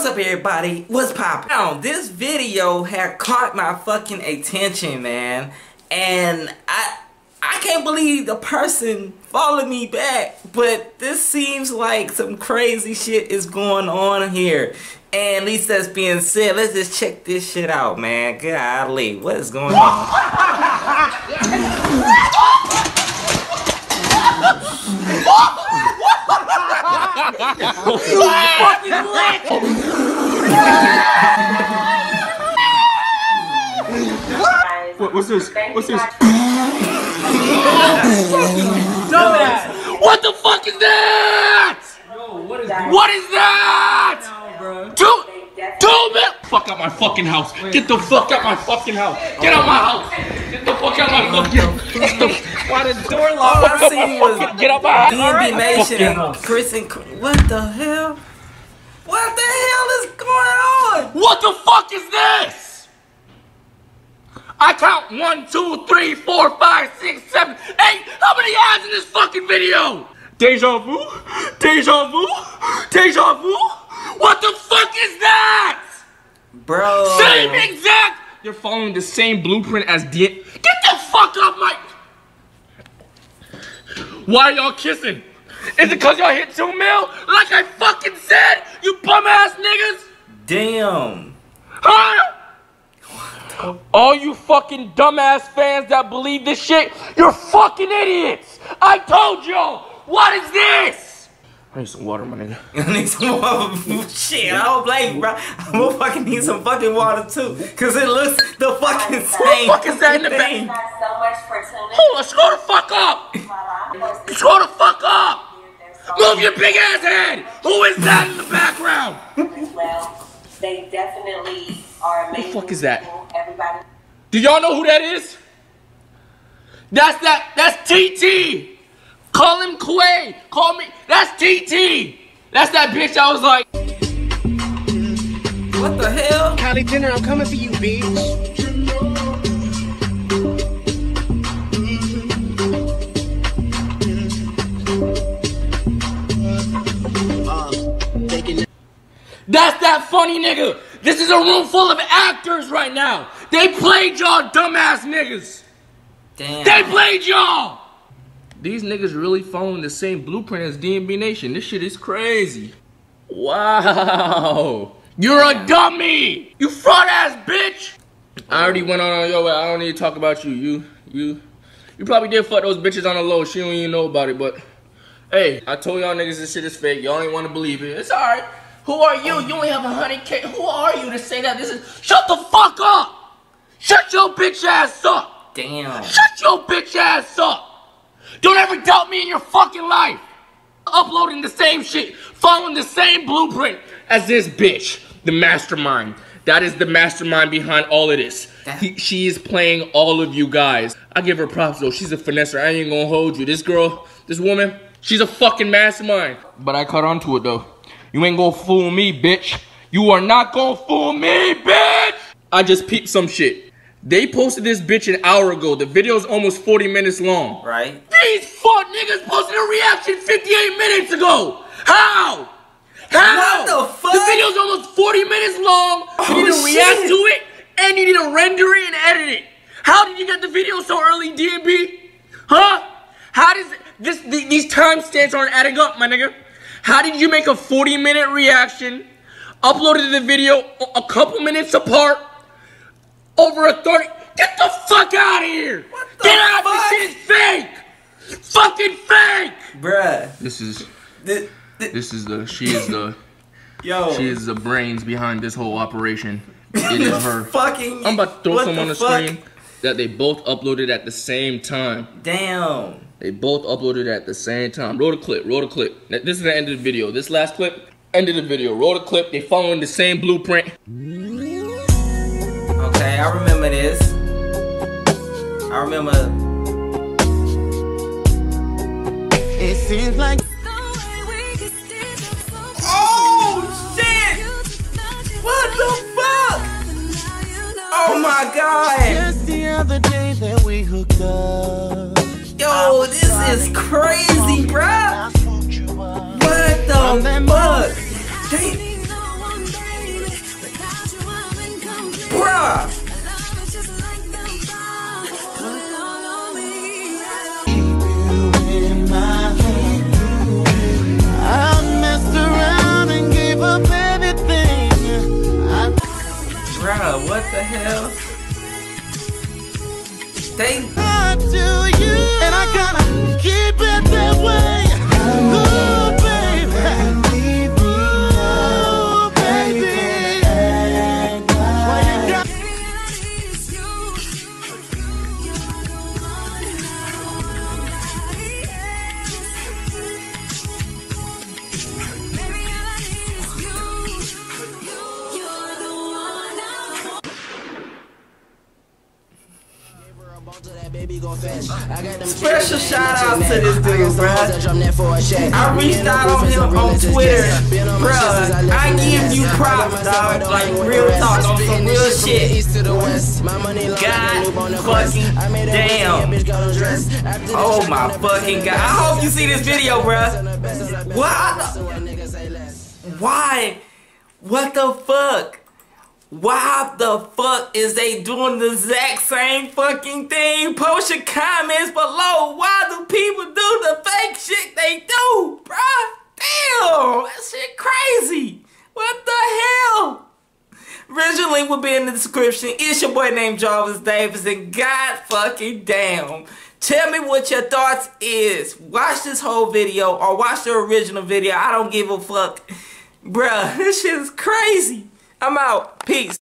What's up, everybody? What's poppin'? Now, this video had caught my fucking attention, man. And I can't believe the person followed me back. But this seems like some crazy shit is going on here. And at least that's being said. Let's just check this shit out, man. Golly, what is going on? You fucking lick! What's this? What's this? Dumbass! What the fuck is that? Yo, what is that? What is that? No, bro. Dude, fuck out my fucking house! Get the fuck out my fucking house! Get out my house! Get the fuck out my fucking house! Why the door locked? All I seen was D&B Nation and Chris and what the hell? What the hell is going on? What the fuck is this? I count 1, 2, 3, 4, 5, 6, 7, 8. How many eyes in this fucking video? Deja vu? Deja vu? Deja vu? What the fuck is that? Bro. Same exact. You're following the same blueprint as Get the fuck off my. Why y'all kissing? Is it cause y'all hit 2 mil? Like I fucking said, you bum ass niggas? Damn. Huh? All you fucking dumbass fans that believe this shit, you're fucking idiots. I told y'all. What is this? I need some water, my nigga. I need some water. Shit, I don't blame you, bro. I'm gonna fucking need some fucking water too. Cause it looks the fucking same. What the fuck is that in the bag? Hold on, scroll the fuck up. Scroll the fuck up! Move your big ass head! Who is that in the background? Well, they definitely are amazing. Who the fuck is that? Everybody. Do y'all know who that is? That's TT! Call him Quay! Call me, that's TT! That's that bitch I was like. What the hell? Kylie Jenner, I'm coming for you, bitch. That's that funny nigga. This is a room full of actors right now. They played y'all dumbass niggas. Damn. They played y'all. These niggas really following the same blueprint as D&B Nation. This shit is crazy. Wow. You're a dummy. You fraud ass bitch. I already went on your way. I don't need to talk about you. You probably did fuck those bitches on the low. She don't even know about it, but. Hey, I told y'all niggas this shit is fake. Y'all ain't want to believe it. It's alright. Who are you? You ain't have 100K. Who are you to say that? This is. Shut the fuck up! Shut your bitch ass up! Damn. Shut your bitch ass up! Don't ever doubt me in your fucking life! Uploading the same shit, following the same blueprint as this bitch. The mastermind. That is the mastermind behind all of this. She is playing all of you guys. I give her props though. She's a finesser. I ain't gonna hold you. This girl, this woman, she's a fucking mastermind. But I caught on to it though. You ain't gonna fool me, bitch. You are not gonna fool me, bitch! I just peeped some shit. They posted this bitch an hour ago. The video's almost 40 minutes long. Right. These fuck niggas posted a reaction 58 minutes ago! How? How? What the fuck? The video's almost 40 minutes long. You need to react to it, and you need to render it and edit it. How did you get the video so early, D&B? Huh? How does these timestamps aren't adding up, my nigga? How did you make a 40-minute reaction, uploaded the video a couple minutes apart, over a 30... Get the fuck out of here! What the fuck? Get out of this shit! It's fake! Fucking fake! Bruh. She is the... Yo. She is the brains behind this whole operation. It is her. Fucking... I'm about to throw some on the screen that they both uploaded at the same time. Damn. They both uploaded at the same time. Roll the clip, roll the clip. This is the end of the video. This last clip, end of the video. Roll the clip, they following the same blueprint. Okay, I remember this. I remember. It seems like. Oh, shit! What the fuck? Oh, my God. Just the other day that we hooked up. Yo, this is crazy, bruh. What the fuck? job. Bro, what the hell? They lied to you, and I gotta keep it that way. Ooh, baby. Ooh, Special shout out to this dude, bruh. I reached out on him on Twitter. Bruh, I give you props, dog. Like, real talk on some real shit. God fucking damn. Oh my fucking god. I hope you see this video, bruh. What? Why? What the fuck? Why the fuck is they doing the exact same fucking thing? Post your comments below. Why do people do the fake shit they do, bruh? Damn, that shit crazy. What the hell? Original link will be in the description. It's your boy named Jarvis Davis, and god fucking damn. Tell me what your thoughts is. Watch this whole video or watch the original video. I don't give a fuck. Bruh, this shit is crazy. I'm out. Peace.